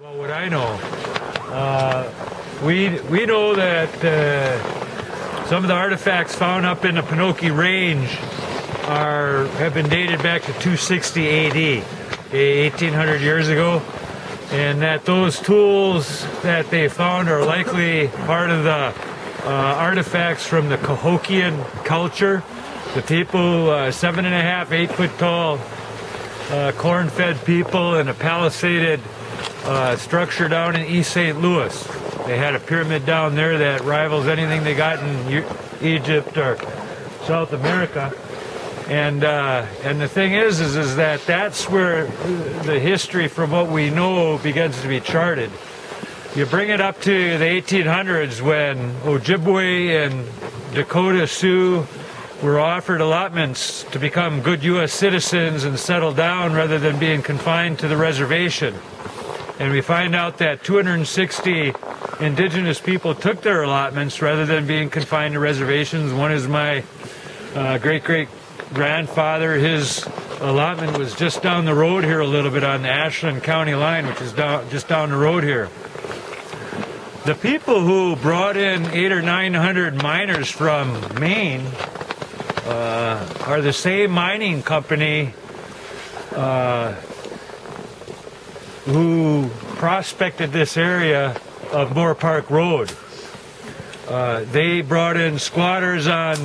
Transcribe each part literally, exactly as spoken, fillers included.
Well, what I know, uh, we we know that uh, some of the artifacts found up in the Penokee Range are have been dated back to two sixty A D, eighteen hundred years ago, and that those tools that they found are likely part of the uh, artifacts from the Cahokian culture, the people uh, seven and a half, eight foot tall, uh, corn-fed people in a palisaded uh, structure down in East Saint Louis. They had a pyramid down there that rivals anything they got in U Egypt or South America. And uh, and the thing is, is, is that that's where the history from what we know begins to be charted. You bring it up to the eighteen hundreds when Ojibwe and Dakota Sioux were offered allotments to become good U S citizens and settle down rather than being confined to the reservation. And we find out that two hundred sixty indigenous people took their allotments rather than being confined to reservations. One is my uh, great great grandfather. His allotment was just down the road here a little bit on the Ashland County line, which is down, just down the road here. The people who brought in eight or nine hundred miners from Maine uh, are the same mining company uh, who prospected this area of Moore Park Road. Uh, they brought in squatters on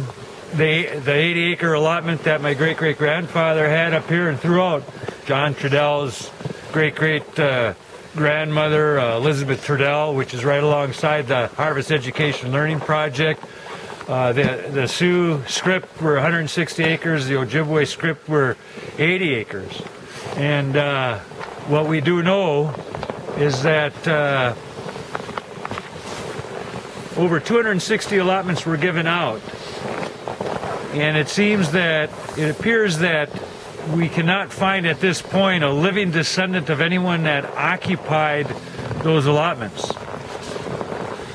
The, the eighty acre allotment that my great-great-grandfather had up here and throughout. John Trudell's great-great-grandmother, uh, uh, Elizabeth Trudell, which is right alongside the Harvest Education Learning Project. Uh, the, the Sioux script were one hundred sixty acres. The Ojibwe script were eighty acres. And uh, what we do know is that uh, over two hundred sixty allotments were given out. And it seems that, it appears that we cannot find at this point a living descendant of anyone that occupied those allotments.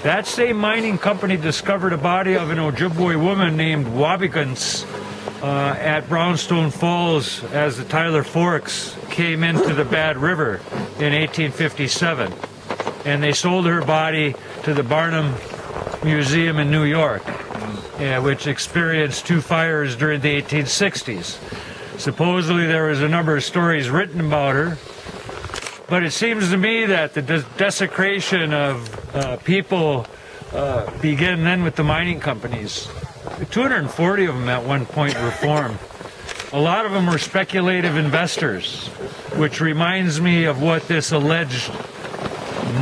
That same mining company discovered a body of an Ojibwe woman named Wabigans uh, at Brownstone Falls as the Tyler Forks came into the Bad River in eighteen fifty-seven. And they sold her body to the Barnum Museum in New York. Yeah, which experienced two fires during the eighteen sixties. Supposedly there was a number of stories written about her, but it seems to me that the des desecration of uh, people uh, began then with the mining companies. two hundred forty of them at one point were formed. A lot of them were speculative investors, which reminds me of what this alleged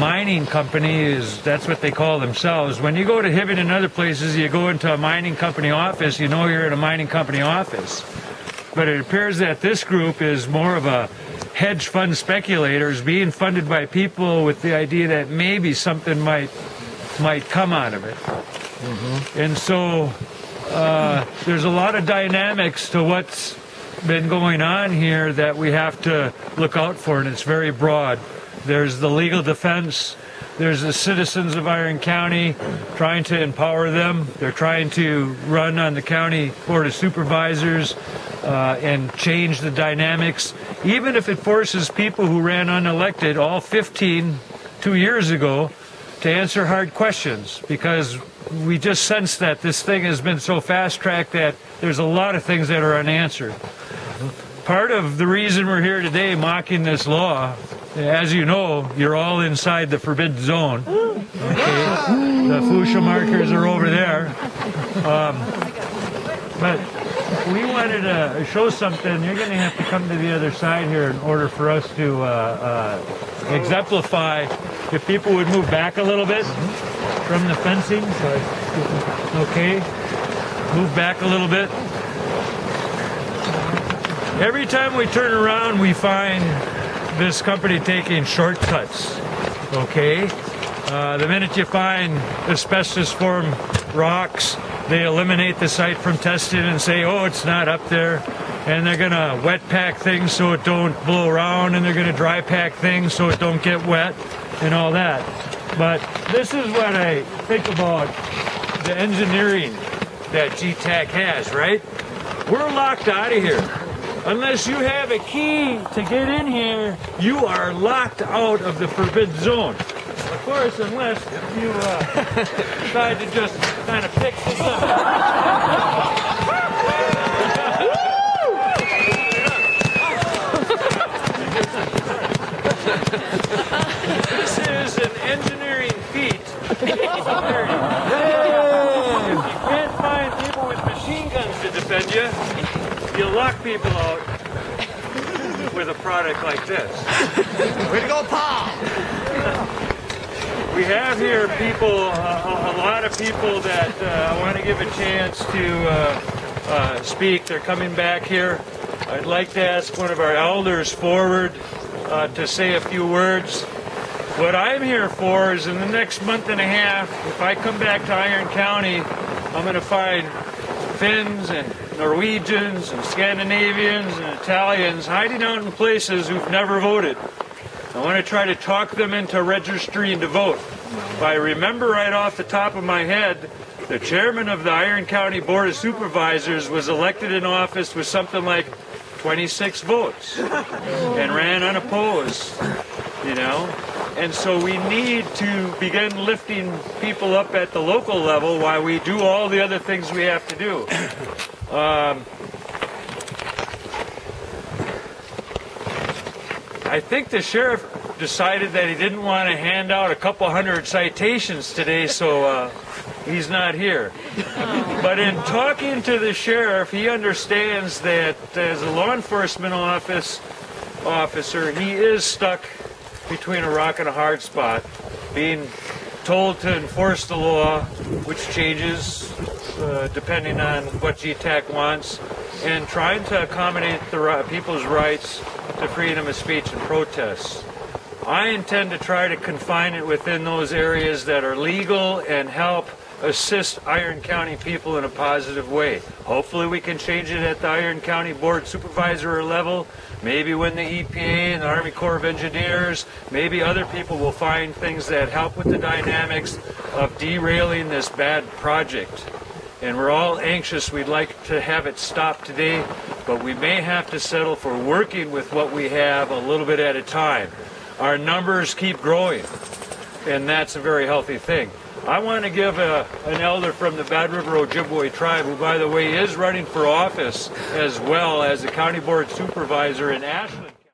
mining company is. That's what they call themselves. When you go to Hibbing and other places, you go into a mining company office, you know you're in a mining company office. But it appears that this group is more of a hedge fund speculators being funded by people with the idea that maybe something might might come out of it. Mm-hmm. And so uh, there's a lot of dynamics to what's been going on here that we have to look out for, and it's very broad. There's the legal defense, there's the citizens of Iron County trying to empower them. They're trying to run on the County Board of Supervisors uh, and change the dynamics. Even if it forces people who ran unelected, all fifteen, two years ago, to answer hard questions, because we just sense that this thing has been so fast-tracked that there's a lot of things that are unanswered. Part of the reason we're here today mocking this law, as you know, you're all inside the forbidden zone. Okay. The fuchsia markers are over there. Um, but we wanted to show something. You're going to have to come to the other side here in order for us to uh, uh, exemplify. If people would move back a little bit from the fencing. Okay. Move back a little bit. Every time we turn around, we find this company taking shortcuts, okay? Uh, the minute you find asbestos-formed rocks, they eliminate the site from testing and say, oh, it's not up there. And they're gonna wet pack things so it don't blow around, and they're gonna dry pack things so it don't get wet, and all that. But this is what I think about the engineering that G TAC has, right? We're locked out of here. Unless you have a key to get in here, you are locked out of the forbidden zone. Of course, unless you uh, decide to just kind of pick this up. This is an engineering feat. Hey, if you can't find people with machine guns to defend you, you'll lock people out with a product like this. Way to go, Pa! We have here people, uh, a lot of people that I uh, want to give a chance to uh, uh, speak. They're coming back here. I'd like to ask one of our elders forward Uh, to say a few words. What I'm here for is, in the next month and a half, if I come back to Iron County, I'm going to find Finns and Norwegians and Scandinavians and Italians hiding out in places who've never voted. I want to try to talk them into registering to vote. If I remember right off the top of my head, the chairman of the Iron County Board of Supervisors was elected in office with something like twenty-six votes and ran unopposed, you know. And so we need to begin lifting people up at the local level while we do all the other things we have to do. Um, I think the sheriff decided that he didn't want to hand out a couple hundred citations today, so uh, he's not here. But in talking to the sheriff, he understands that as a law enforcement office officer, he is stuck between a rock and a hard spot, being told to enforce the law, which changes uh, depending on what G TAC wants, and trying to accommodate the people's rights to freedom of speech and protest. I intend to try to confine it within those areas that are legal and help assist Iron County people in a positive way. Hopefully we can change it at the Iron County Board Supervisor level, maybe when the E P A and the Army Corps of Engineers, maybe other people will find things that help with the dynamics of derailing this bad project. And we're all anxious, we'd like to have it stop today, but we may have to settle for working with what we have a little bit at a time. Our numbers keep growing, and that's a very healthy thing. I want to give a, an elder from the Bad River Ojibwe tribe, who, by the way, is running for office as well as the county board supervisor in Ashland.